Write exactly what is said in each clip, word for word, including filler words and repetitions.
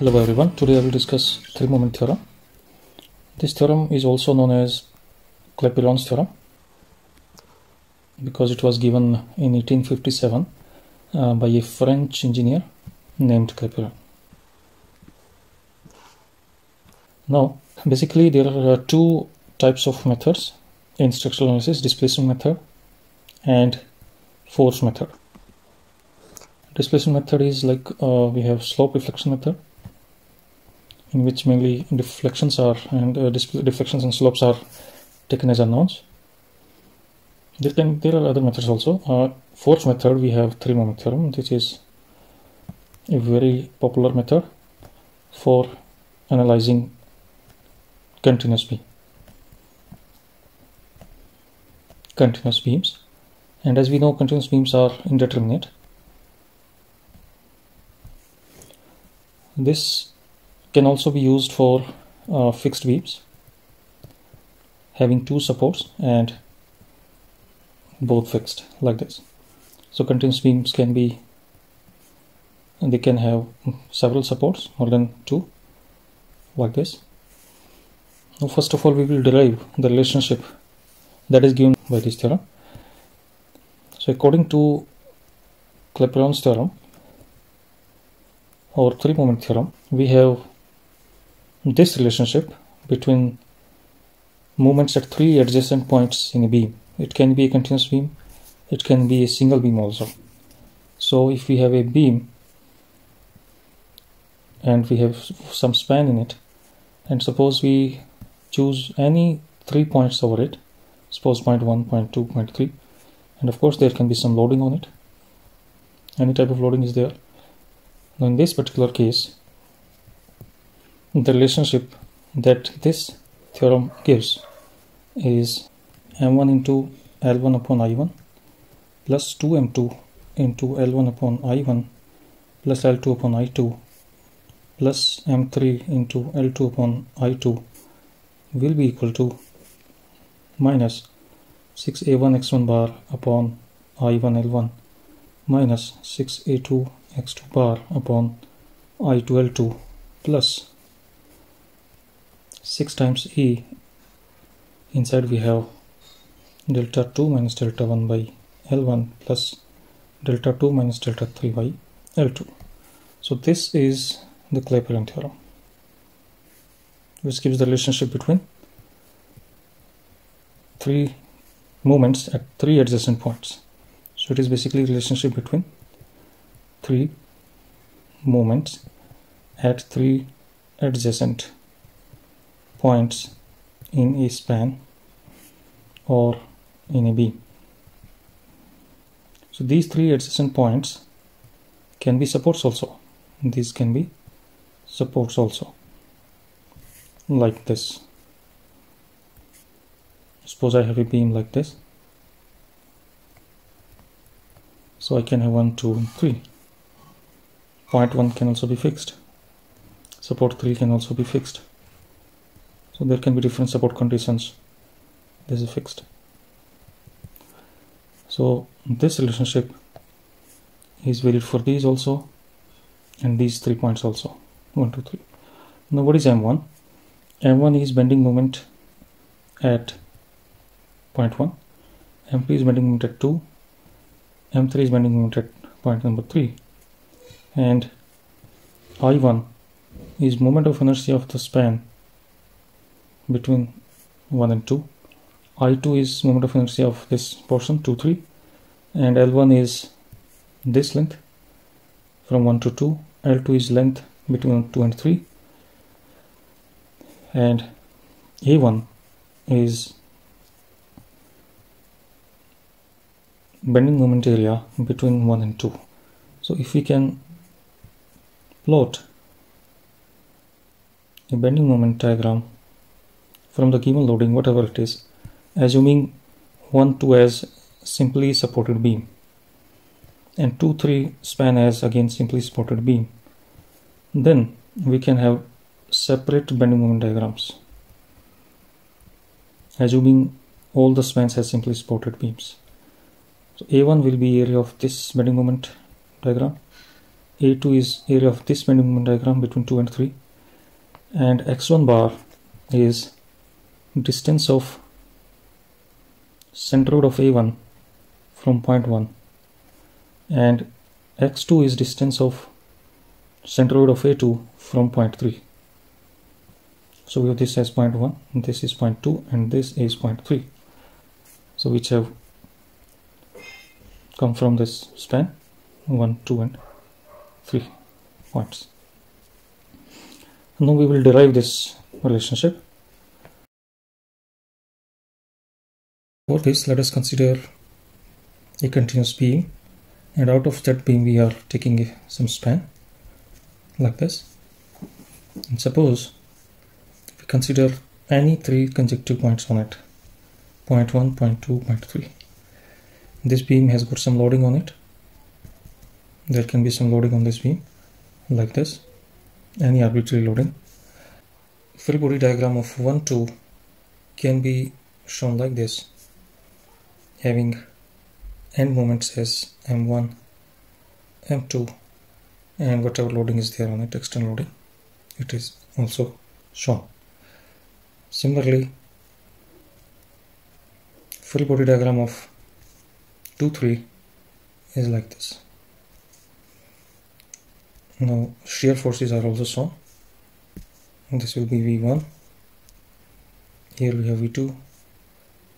Hello everyone, today I will discuss three-moment theorem. This theorem is also known as Clapeyron's theorem because it was given in eighteen fifty-seven uh, by a French engineer named Clapeyron. Now, basically there are two types of methods in structural analysis: displacement method and force method. Displacement method is like uh, we have slope reflection method, in which mainly deflections are and uh, deflections and slopes are taken as unknowns. There can there are other methods also. Uh, force method, we have three-moment theorem. This is a very popular method for analyzing continuous beam, continuous beams, and as we know, continuous beams are indeterminate. This can also be used for uh, fixed beams having two supports and both fixed like this. So continuous beams can be, and they can have several supports, more than two, like this. Now first of all we will derive the relationship that is given by this theorem. So according to Clapeyron's theorem or three-moment theorem, we have this relationship between moments at three adjacent points in a beam. It can be a continuous beam, it can be a single beam also. So if we have a beam and we have some span in it, and suppose we choose any three points over it, suppose point one, point two, point three, and of course there can be some loading on it, any type of loading is there. Now in this particular case, the relationship that this theorem gives is m one into l one upon i one plus two m two into l one upon i one plus l two upon i two plus m three into l two upon i two will be equal to minus six a one x one bar upon i one l one minus six a two x two bar upon i two l two plus six times e, inside we have delta two minus delta one by l one plus delta two minus delta three by l two. So this is the Clapeyron theorem, which gives the relationship between three moments at three adjacent points. So it is basically the relationship between three moments at three adjacent points in a span or in a beam. So these three adjacent points can be supports also. These can be supports also, like this. Suppose I have a beam like this. So I can have one, two, and three. Point one can also be fixed. Support three can also be fixed. So there can be different support conditions. This is fixed. So this relationship is valid for these also, and these three points also. One, two, three. Now what is m one? m one is bending moment at point one. m two is bending moment at two. m three is bending moment at point number three. And i one is moment of inertia of the span between one and two. i two is moment of inertia of this portion, two, three. And l one is this length from one to two. l two is length between two and three. And a one is bending moment area between one and two. So if we can plot a bending moment diagram from the given loading, whatever it is, assuming one, two as simply supported beam and two, three span as again simply supported beam, then we can have separate bending moment diagrams, assuming all the spans as simply supported beams. So a one will be area of this bending moment diagram, A two is area of this bending moment diagram between two and three, and x one bar is distance of centroid of A one from point one, and x two is distance of centroid of A two from point three. So we have this as point one, and this is point two, and this is point three, so which have come from this span one, two and three points. Now we will derive this relationship. For this, let us consider a continuous beam, and out of that beam we are taking some span like this, and suppose we consider any three conjective points on it, point one, point two, point three. This beam has got some loading on it. There can be some loading on this beam like this, any arbitrary loading. Free body diagram of one, two can be shown like this, having end moments as M one, M two, and whatever loading is there on it, external loading, it is also shown. Similarly, free body diagram of two, three is like this. Now shear forces are also shown. This will be V one, here we have V two,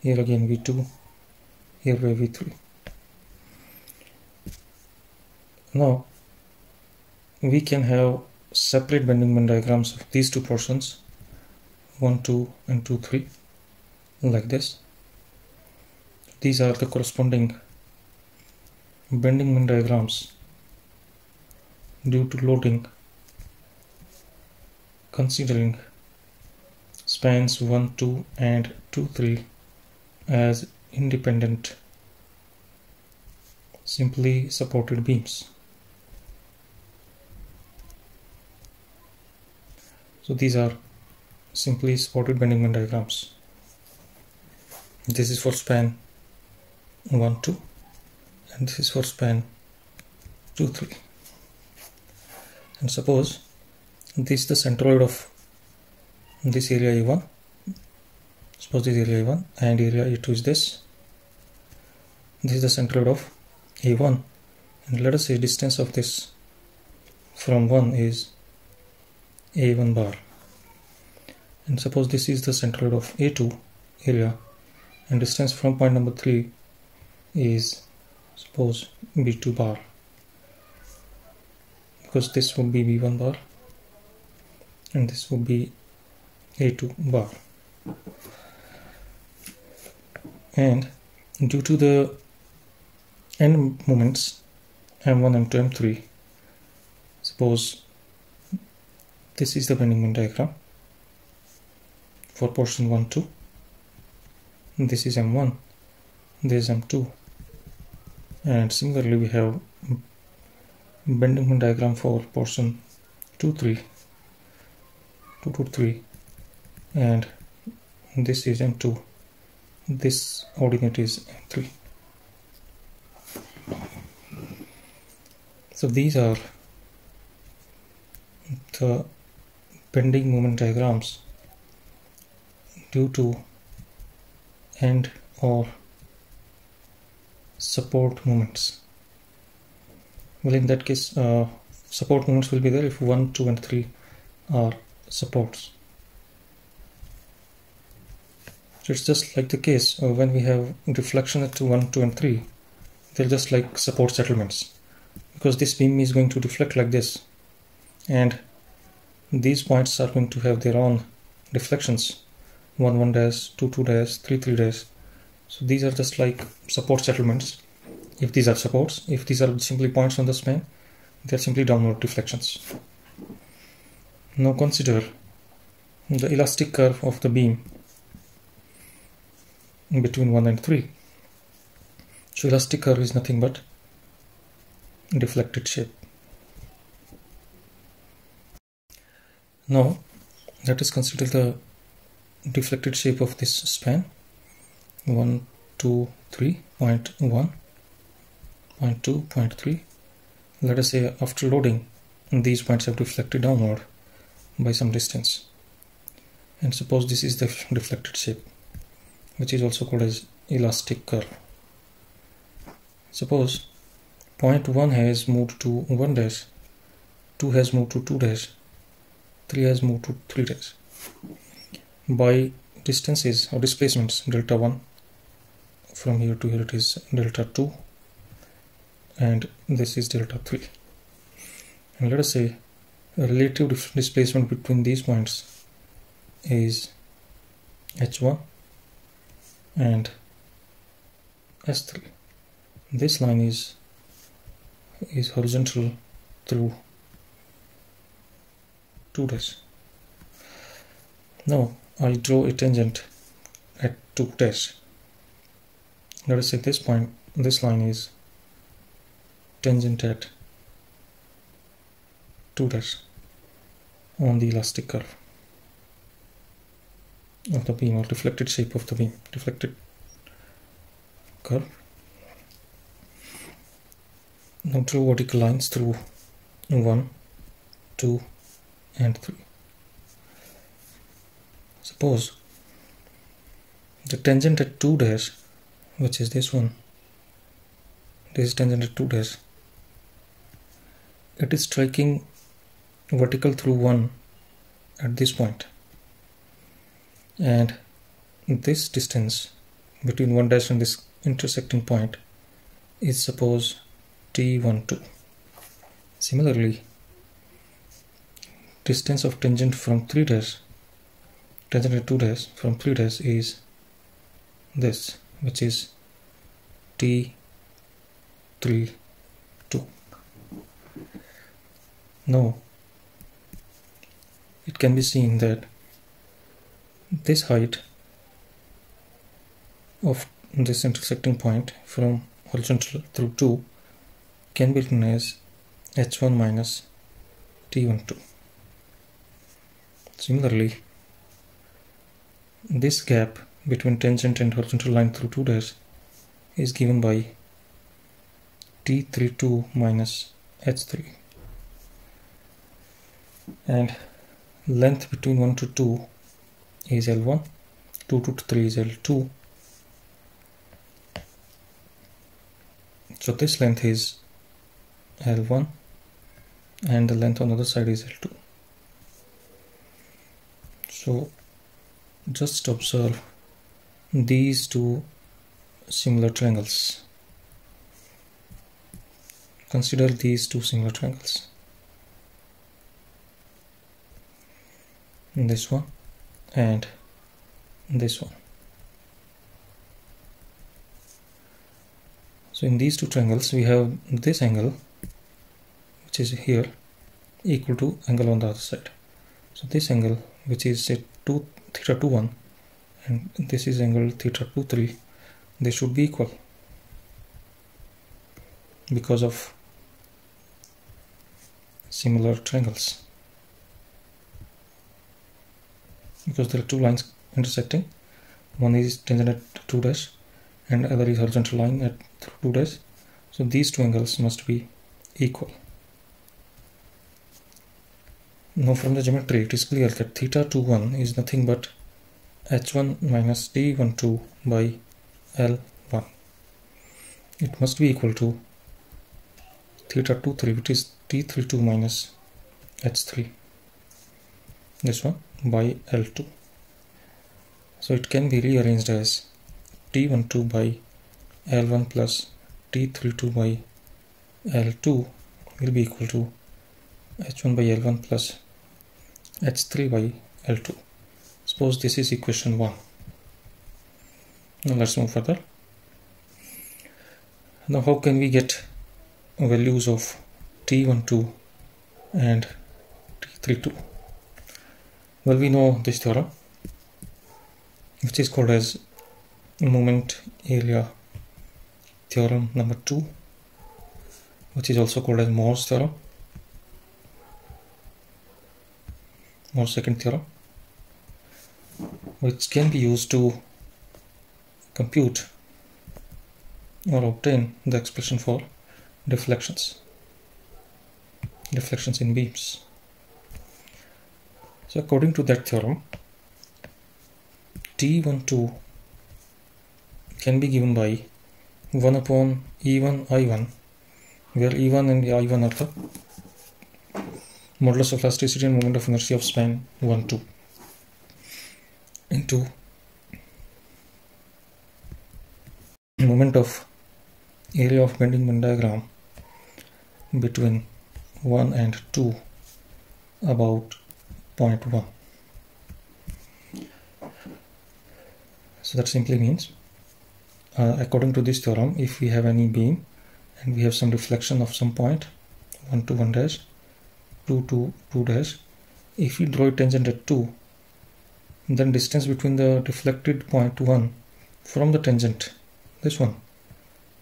here again V two, here we have V three. Now we can have separate bending moment diagrams of these two portions, one, two and two, three, like this. These are the corresponding bending moment diagrams due to loading, considering spans one, two and two, three as independent simply supported beams. So these are simply supported bending moment diagrams. This is for span one, two, and this is for span two, three. And suppose this is the centroid of this area A one, suppose this area A one, and area A two is this. This is the centroid of A one, and let us say distance of this from one is A one bar. And suppose this is the centroid of A two area, and distance from point number three is, suppose, B two bar, because this would be B one bar and this would be A two bar. And due to the end moments M one, M two, M three, suppose this is the bending moment diagram for portion one, two, this is M one, this is M two, and similarly we have bending moment diagram for portion two, three, two, two, three, and this is M two, this ordinate is M three. So these are the bending moment diagrams due to end or support moments. Well, in that case, uh, support moments will be there if one, two and three are supports. So it's just like the case uh, when we have deflection at one, two and three, they're just like support settlements, because this beam is going to deflect like this, and these points are going to have their own deflections, one, one dash, two, two dash, three, three dash. So these are just like support settlements. If these are supports, if these are simply points on the span, they are simply downward deflections. Now consider the elastic curve of the beam between one and three. So elastic curve is nothing but deflected shape. Now let us consider the deflected shape of this span one, two, three, point one, point two, point three, let us say after loading, these points have deflected downward by some distance. And suppose this is the deflected shape, which is also called as elastic curve. Suppose point one has moved to one dash, two has moved to two dash, three has moved to three dash. By distances or displacements, delta one from here to here it is delta two, and this is delta three. And let us say a relative displacement between these points is h one and s three. This line is is horizontal through two dash. Now I draw a tangent at two dash. Let us say this point, this line is tangent at two dash on the elastic curve of the beam, or deflected shape of the beam, deflected curve. Now draw vertical lines through one, two, and three. Suppose the tangent at two dash, which is this one, this is tangent at two dash, it is striking vertical through one at this point, and this distance between one dash and this intersecting point is suppose t one two. Similarly, distance of tangent from three dash, tangent at two dash from three dash is this, which is t three two. Now it can be seen that this height of this intersecting point from horizontal through two can be written as h one minus t one two. Similarly, this gap between tangent and horizontal line through two dash is given by t three two minus h three, and length between one to two is l one, two to three is l two. So this length is l one and the length on the other side is l two. So just observe these two similar triangles. Consider these two similar triangles. This one and this one. So in these two triangles we have this angle, which is here, equal to angle on the other side. So this angle, which is say two theta two one, and this is angle theta two three, they should be equal because of similar triangles, because there are two lines intersecting, one is tangent at two dash and other is horizontal line at two dash, so these two angles must be equal. Now from the geometry it is clear that theta two one is nothing but h one minus t one two by l one. It must be equal to theta two three, which is t three two minus h three, this one, by l two. So it can be rearranged as t one two by l one plus t three two by l two will be equal to h one by l one plus h three by l two. Suppose this is equation one. Now let's move further. Now how can we get values of t one two and t three two? Well, we know this theorem, which is called as moment area theorem number two, which is also called as Mohr's theorem, Mohr's second theorem, which can be used to compute or obtain the expression for deflections. reflections in beams. So according to that theorem, T one two can be given by one upon E one I one, where E one and I one are the modulus of elasticity and moment of inertia of span one two, into moment of area of bending Venn diagram between one and two about zero point one. So that simply means, uh, according to this theorem, if we have any beam and we have some reflection of some point one to one dash, two to two dash, if we draw a tangent at two, then distance between the reflected point one from the tangent, this one,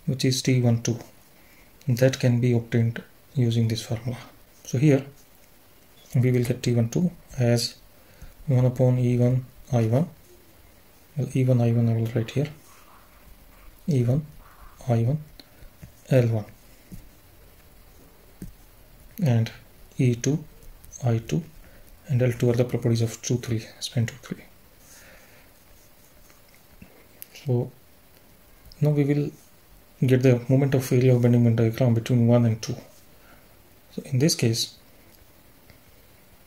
which is T one two, that can be obtained using this formula. So here we will get T one two as one upon E one I one. Well, E one I one I will write here, E one I one L one, and E two I two and L two are the properties of two three, span two three. So now we will get the moment of area of bending Venn diagram between one and two. So in this case,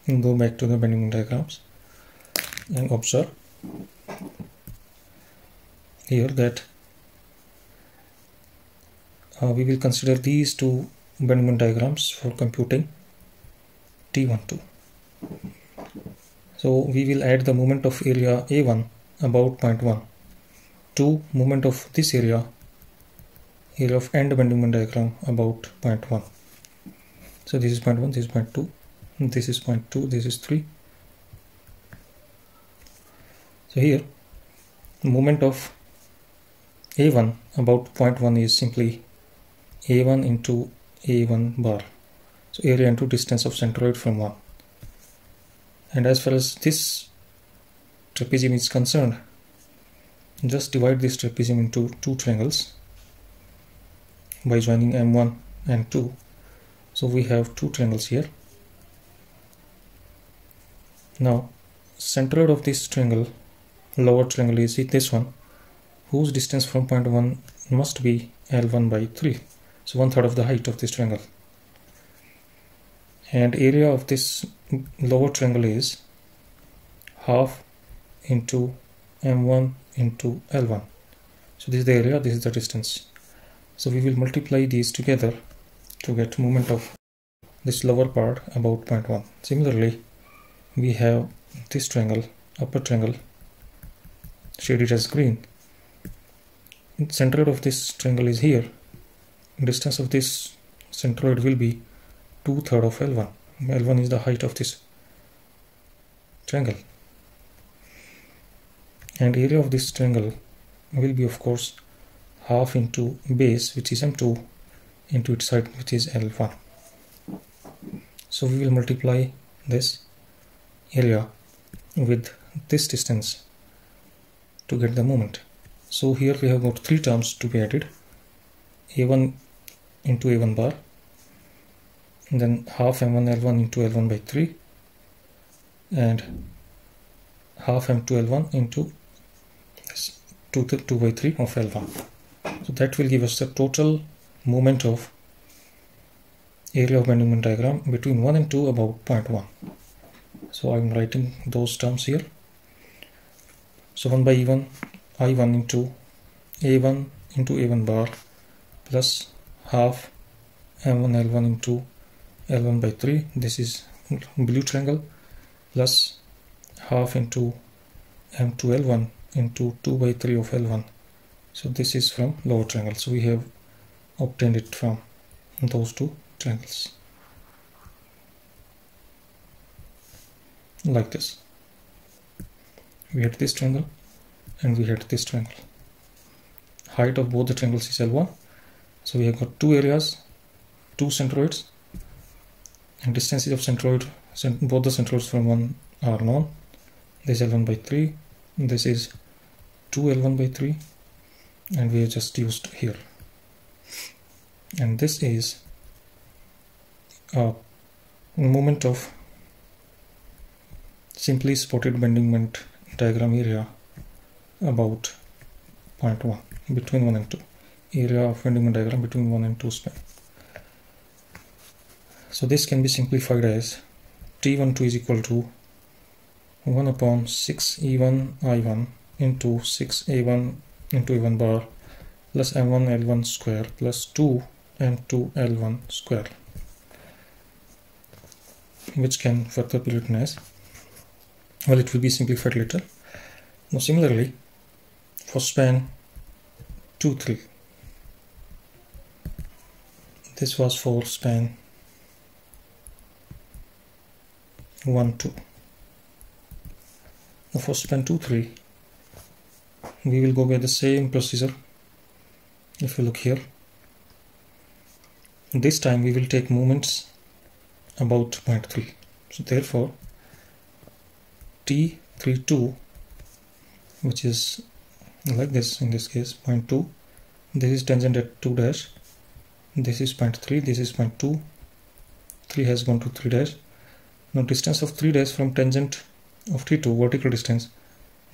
go back to the bending Venn diagrams and observe here that uh, we will consider these two bending Venn diagrams for computing T one two. So we will add the moment of area A one about zero point one to moment of this area, area of end bending Venn diagram about zero point one. So this is zero point one, this is zero point two, this is zero point two, this is three. So here moment of A one about zero point one is simply A one into A one bar, so area into distance of centroid from one. And as far as this trapezium is concerned, just divide this trapezium into two triangles by joining M one and two. So we have two triangles here. Now centroid of this triangle, lower triangle, is this one, whose distance from point one must be L one by three, so one third of the height of this triangle. And area of this lower triangle is half into M one into L one. So this is the area, this is the distance. So we will multiply these together to get moment of this lower part about zero point one. Similarly, we have this triangle, upper triangle, shaded as green. Centroid of this triangle is here. Distance of this centroid will be two thirds of L one. L one is the height of this triangle. And area of this triangle will be, of course, half into base, which is M two, into its side, which is L one. So we will multiply this area with this distance to get the moment. So here we have got three terms to be added, A one into A one bar, and then half M one L one into L one by three, and half M two L one into two by three of L one. So that will give us the total moment of area of bending Venn diagram between one and two about zero point one. So I am writing those terms here. So one by E one I one into A one into A one bar plus half M one L one into L one by three, this is blue triangle, plus half into M two L one into two by three of L one. So this is from lower triangle. So we have obtained it from those two triangles, like this. We had this triangle and we had this triangle. Height of both the triangles is L one. So we have got two areas, two centroids, and distances of centroid, both the centroids from one are known. This is L one by three, this is two L one by three, and we have just used here. And this is uh, moment of simply spotted bending moment diagram area about point one, between one and two, area of bending moment diagram between one and two span. So this can be simplified as T one two is equal to one upon six E one I one into six A one into A one bar plus M one L one square plus two M two L one square, which can further be written as, well, it will be simplified later. Now similarly for span two three, this was for span one two. Now for span two three, we will go by the same procedure. If you look here, this time we will take moments about point three. So therefore T three two, which is like this in this case, point two, this is tangent at two dash, this is point three, this is point two, three has gone to three dash. Now distance of three dash from tangent of T two, vertical distance,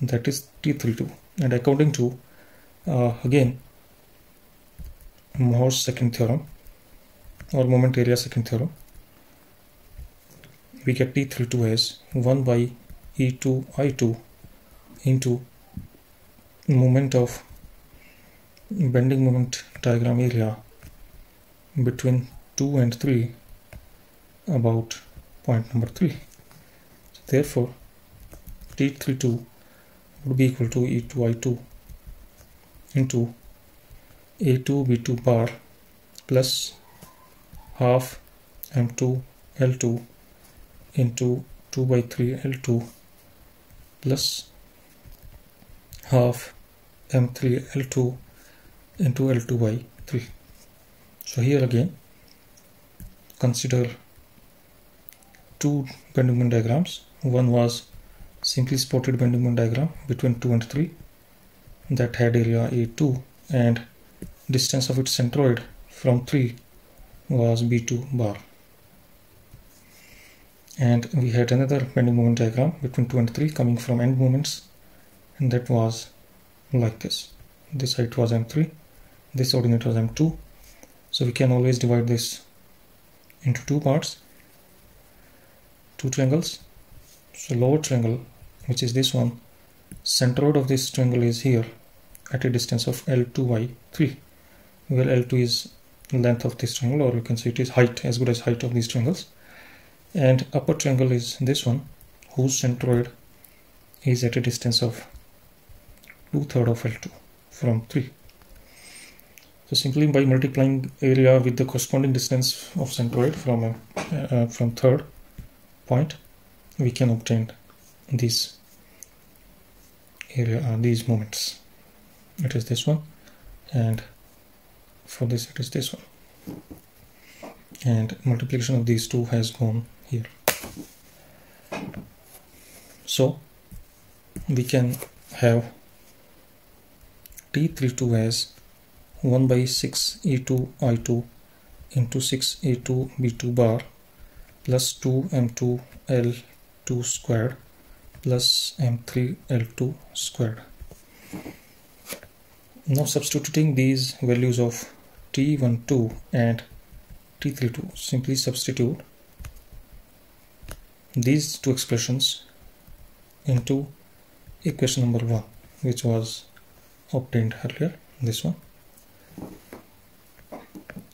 that is T three two, and according to uh, again Mohr's second theorem or moment area second theorem, we get T three two as one by E two I two into moment of bending moment diagram area between two and three about point number three. So therefore T three two would be equal to E two I two into A two B two bar plus half M two L two into two by three L two plus half M three L two into L two by three. So here again consider two bending moment diagrams. One was simply spotted bending moment diagram between two and three that had area A two and distance of its centroid from three was B two bar, and we had another bending moment diagram between two and three coming from end moments, and that was like this. This height was M three, this ordinate was M two, so we can always divide this into two parts, two triangles. So lower triangle, which is this one, centroid of this triangle is here at a distance of L two by three, where L two is length of this triangle, or you can say it is height, as good as height of these triangles. And upper triangle is this one, whose centroid is at a distance of two thirds of L two from three. So simply by multiplying area with the corresponding distance of centroid from a, uh, from third point, we can obtain these area, uh, these moments. It is this one, and for this it is this one, and multiplication of these two has gone here. So we can have T three two as one by six E two I two into six A two B two bar plus two M two L two squared plus M three L two squared. Now substituting these values of T one two and T three two, simply substitute these two expressions into equation number one, which was obtained earlier, this one.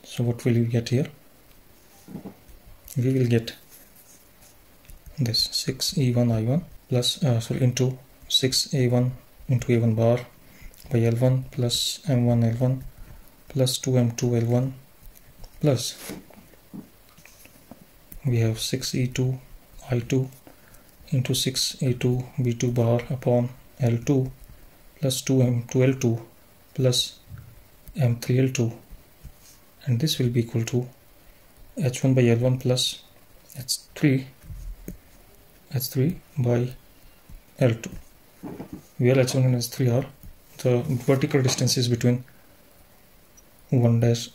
So what will you get here? We will get this six E one I one plus uh, sorry into six A one into A one bar by L one plus M one L one plus two M two L one plus we have six E two I two into six A two B two bar upon L two plus two M two L two plus M three L two, and this will be equal to H one by L one plus H three H three by L two, where H one and H three are the vertical distances between one dash,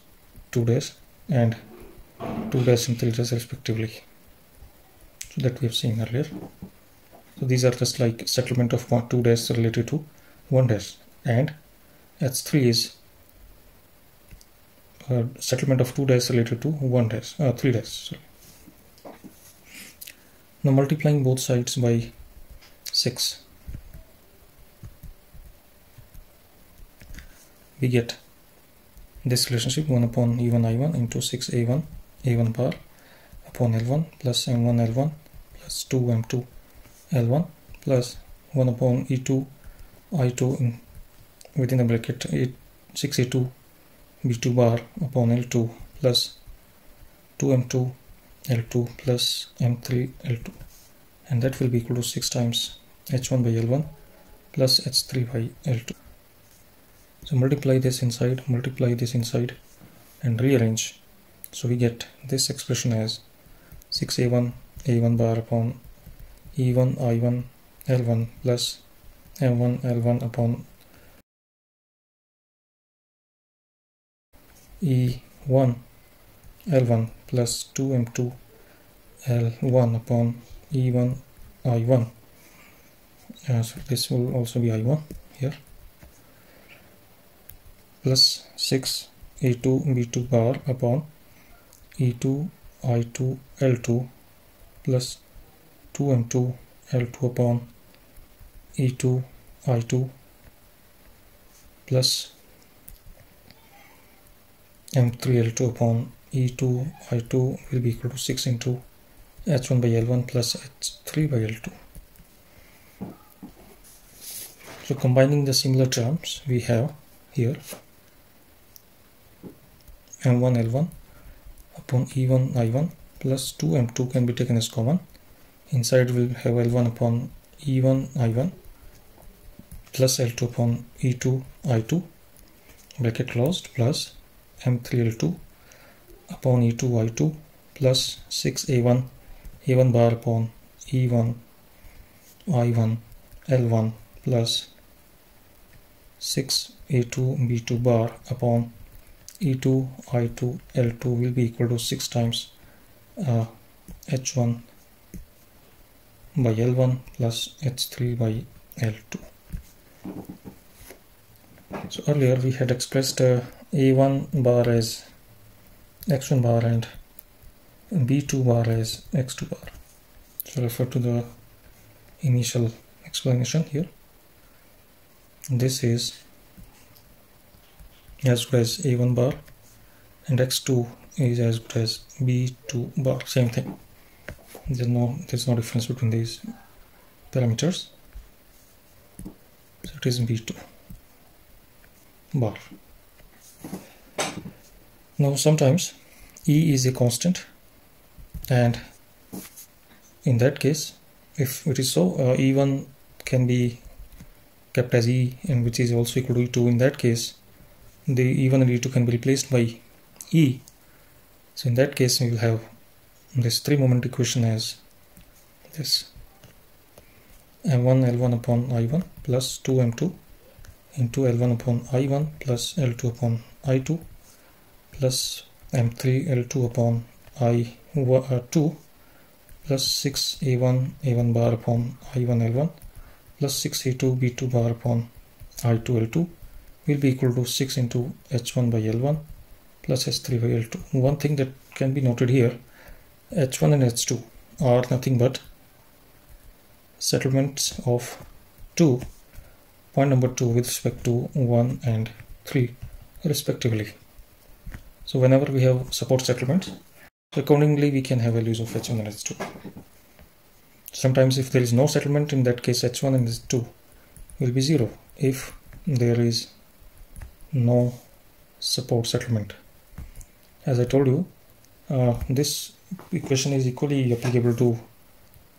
two dash and two dash and three dash respectively. that we have seen earlier. So these are just like settlement of one, two dash related to one dash, and H three is uh, settlement of two dash related to one dash, uh, three dash. Sorry. Now multiplying both sides by six, we get this relationship one upon e one i one into six a one a one bar upon l one plus m one l one plus two m two l one plus one upon e two i two in, within the bracket eight, six a two b two bar upon l two plus two m two l two plus m three l two, and that will be equal to six times h one by l one plus h three by l two. So multiply this inside, multiply this inside and rearrange. So we get this expression as six a one a one bar upon e one i one l one plus m one l one upon e one l one plus two m two l one upon e one i one. Uh, so this will also be i one here, plus six a two b two bar upon e two i two l two plus two m two l two upon e two i two plus m three l two upon e two i two will be equal to six into h one by l one plus h three by l two. So combining the similar terms, we have here m one l one upon e one i one plus two m two can be taken as common. Inside we'll have l one upon e one i one plus l two upon e two i two bracket closed plus m three l two upon e two i two plus six a one a one bar upon e one i one l one plus six a two b two bar upon e two i two l two will be equal to six times uh, h one by l one plus h three by l two. So earlier we had expressed uh, a one bar as x one bar and b two bar as x two bar. So refer to the initial explanation here. This is as good as a one bar and x two is as good as b two bar, same thing. There's no there's no difference between these parameters, so it is b two bar. Now sometimes E is a constant, and in that case, if it is so, uh, e one can be kept as E, and which is also equal to e two. In that case, the e one and e two can be replaced by E. So in that case, we will have this three-moment equation as this m one l one upon i one plus two m two into l one upon i one plus l two upon i two plus m three l two upon i two plus six a one a one bar upon i one l one plus six a two b two bar upon i two l two will be equal to six into h one by l one plus h three by l two. One thing that can be noted here, h one and h two are nothing but settlements of two, point number two with respect to one and three respectively. So whenever we have support settlements, accordingly we can have values of h one and h two. Sometimes if there is no settlement, in that case h one and h two will be zero if there is no support settlement. As I told you, uh, this equation is equally applicable to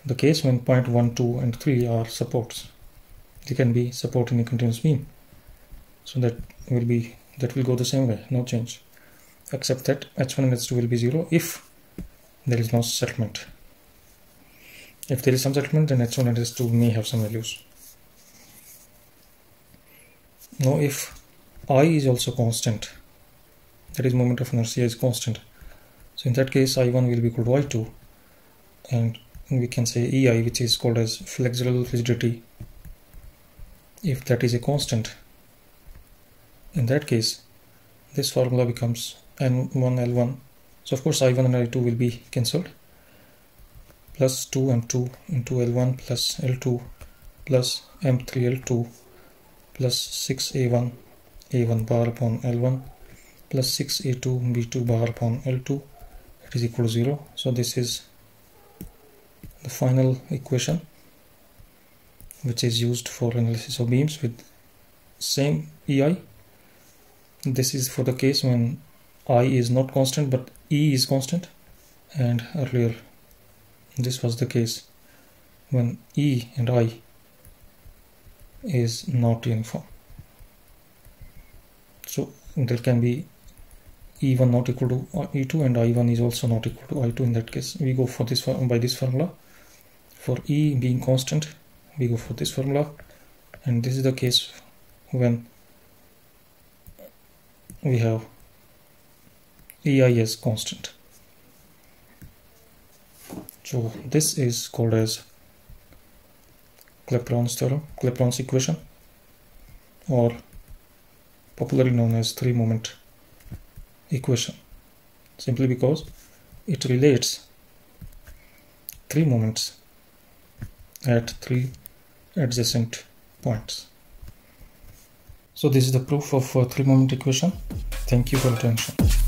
the case when point one, two and three are supports. They can be support in a continuous beam. So that will be that will go the same way, no change. Except that h one and h two will be zero if there is no settlement. If there is some settlement, then h one and h two may have some values. Now if I is also constant, that is moment of inertia is constant, so in that case i one will be equal to i two and we can say E I, which is called as flexural rigidity, if that is a constant. In that case, this formula becomes N one L one. So of course I one and I two will be cancelled, plus two M two into L one plus L two plus M three L two plus six A one A one bar upon L one plus six A two B two bar upon L two. It is equal to zero. So this is the final equation which is used for analysis of beams with same E I. This is for the case when I is not constant but E is constant, and earlier this was the case when E and I is not uniform. So there can be E one not equal to E two and I one is also not equal to I two. In that case we go for this by this formula. For E being constant we go for this formula, and this is the case when we have E I as constant. So this is called as Clapeyron's theorem, Clapeyron's equation, or popularly known as three-moment equation, simply because it relates three moments at three adjacent points. So this is the proof of uh, three-moment equation. Thank you for attention.